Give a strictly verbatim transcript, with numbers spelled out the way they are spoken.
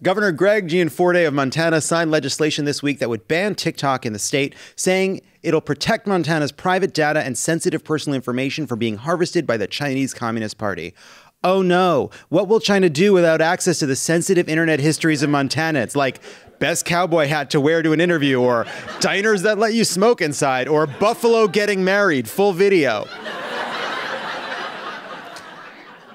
Governor Greg Gianforte of Montana signed legislation this week that would ban TikTok in the state, saying it'll protect Montana's private data and sensitive personal information from being harvested by the Chinese Communist Party. Oh no, what will China do without access to the sensitive internet histories of Montana? It's like best cowboy hat to wear to an interview, or diners that let you smoke inside, or buffalo getting married, full video.